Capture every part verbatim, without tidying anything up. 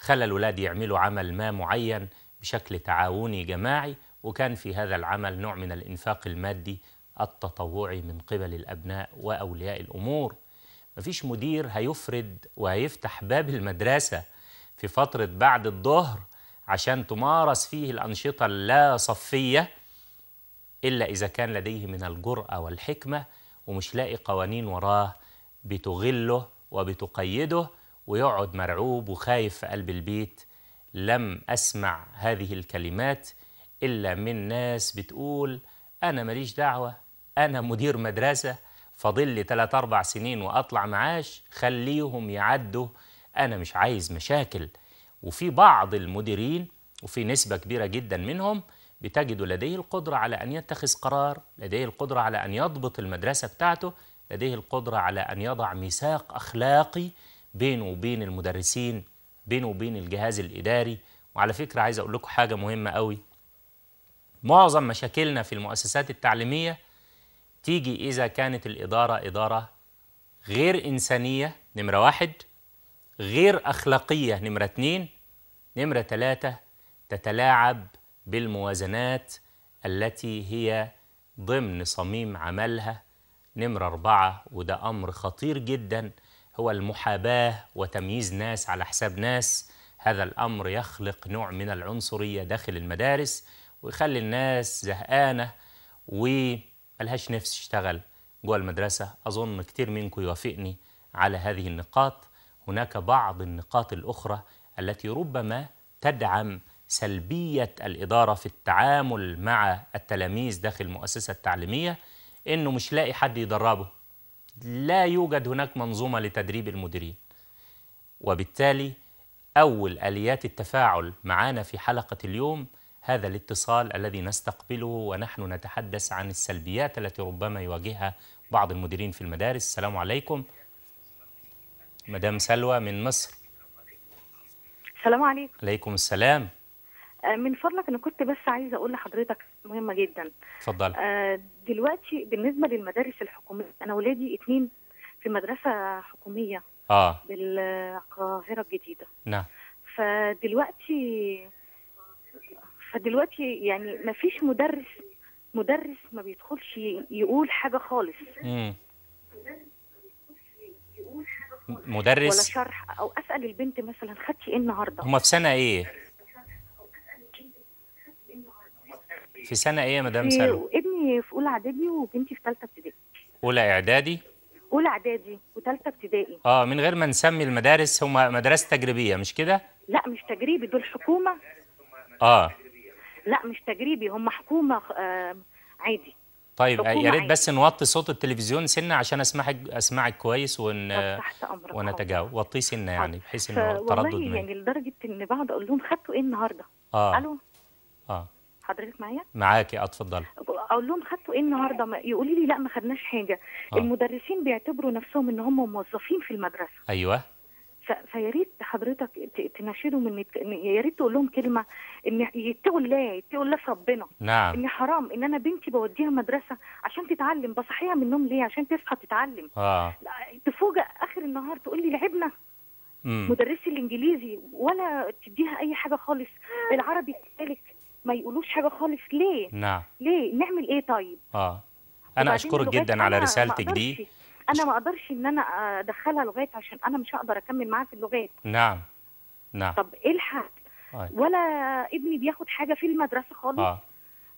خلى الولاد يعملوا عمل ما معين بشكل تعاوني جماعي، وكان في هذا العمل نوع من الإنفاق المادي التطوعي من قبل الأبناء وأولياء الأمور. مفيش مدير هيفرد وهيفتح باب المدرسة في فترة بعد الظهر عشان تمارس فيه الأنشطة اللا صفية إلا إذا كان لديه من الجرأة والحكمة ومش لاقي قوانين وراه بتغله وبتقيده، ويقعد مرعوب وخايف في قلب البيت. لم أسمع هذه الكلمات إلا من ناس بتقول أنا ماليش دعوة، أنا مدير مدرسة، فاضل لي ثلاث أربع سنين وأطلع معاش، خليهم يعدوا، أنا مش عايز مشاكل. وفي بعض المديرين وفي نسبة كبيرة جدا منهم بتجد لديه القدرة على أن يتخذ قرار، لديه القدرة على أن يضبط المدرسة بتاعته، لديه القدرة على أن يضع ميثاق أخلاقي بينه وبين المدرسين، بينه وبين الجهاز الإداري. وعلى فكرة عايز أقول لكم حاجة مهمة قوي، معظم مشاكلنا في المؤسسات التعليمية تيجي إذا كانت الإدارة إدارة غير إنسانية نمرة واحد، غير أخلاقية نمرة اتنين، نمرة تلاتة تتلاعب بالموازنات التي هي ضمن صميم عملها نمرة أربعة، وده أمر خطير جدا، هو المحاباة وتمييز ناس على حساب ناس. هذا الأمر يخلق نوع من العنصرية داخل المدارس ويخلي الناس زهقانة وملهاش نفس تشتغل جوه المدرسة. أظن كتير منكم يوافقني على هذه النقاط. هناك بعض النقاط الأخرى التي ربما تدعم سلبية الإدارة في التعامل مع التلاميذ داخل المؤسسة التعليمية، إنه مش لاقي حد يدربه، لا يوجد هناك منظومة لتدريب المديرين، وبالتالي أول آليات التفاعل معانا في حلقة اليوم هذا الاتصال الذي نستقبله ونحن نتحدث عن السلبيات التي ربما يواجهها بعض المديرين في المدارس. السلام عليكم مدام سلوى من مصر. السلام عليكم. عليكم السلام. من فضلك أنا كنت بس عايزة أقول لحضرتك مهمة جدا. اتفضل. دلوقتي بالنسبة للمدارس الحكومية، أنا ولادي اتنين في مدرسة حكومية آه. بالقاهرة الجديدة. نعم. فدلوقتي فدلوقتي يعني ما فيش مدرس مدرس ما بيدخلش يقول حاجة خالص. امم مدرس ولا شرح، أو أسأل البنت مثلا خدتي إيه النهاردة؟ هما في سنة إيه؟ في سنة إيه يا مدام سلوى؟ ابني في أولى إعدادي وبنتي في ثالثة ابتدائي. أولى إعدادي؟ أولى إعدادي وثالثة ابتدائي. أه من غير ما نسمي المدارس، هما مدارس تجريبية مش كده؟ لا مش تجريبي، دول حكومة. أه لا مش تجريبي، هما حكومة آه عادي. طيب يا ريت بس نوطي صوت التلفزيون سنه عشان اسمعك اسمعك كويس ون ونتجاوب. وطيه سنه يعني بحيث ان التردد والله يعني لدرجه ان بعد اقول لهم خدتوا ايه النهارده؟ اه الو اه حضرتك معايا؟ معاكي اتفضلي. اقول لهم خدتوا ايه النهارده؟ يقولوا لي لا ما خدناش حاجه. آه. المدرسين بيعتبروا نفسهم ان هم موظفين في المدرسه. ايوه. فيا ريت حضرتك تناشدهم ان يا ريت تقول لهم كلمه ان يتقوا الله، يتقوا الله في ربنا. نعم. ان حرام ان انا بنتي بوديها مدرسه عشان تتعلم، بصحيها من النوم ليه؟ عشان تصحى تتعلم. اه تفوجئ اخر النهار تقول لي لعبنا. امم مدرسي الانجليزي ولا تديها اي حاجه خالص، العربي كذلك ما يقولوش حاجه خالص ليه؟ نعم. ليه؟ نعمل ايه طيب؟ اه انا اشكرك جدا على رسالتك دي. أنا ما أقدرش إن أنا أدخلها لغات عشان أنا مش هقدر أكمل معاها في اللغات. نعم نعم. طب الحق آه. ولا ابني بياخد حاجة في المدرسة خالص. آه.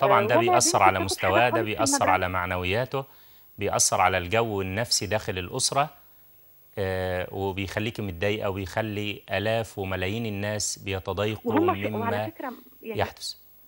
طبعا ده بيأثر على مستواه، ده بيأثر على معنوياته، بيأثر على الجو النفسي داخل الأسرة، آه وبيخليك متضايقة وبيخلي آلاف وملايين الناس بيتضايقوا مما يعني يحدث.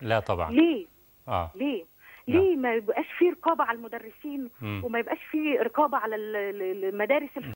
لا طبعا. ليه؟ آه. ليه؟ ليه نعم. ما يبقاش في رقابه على المدرسين مم. وما يبقاش في رقابه على المدارس الحكوميه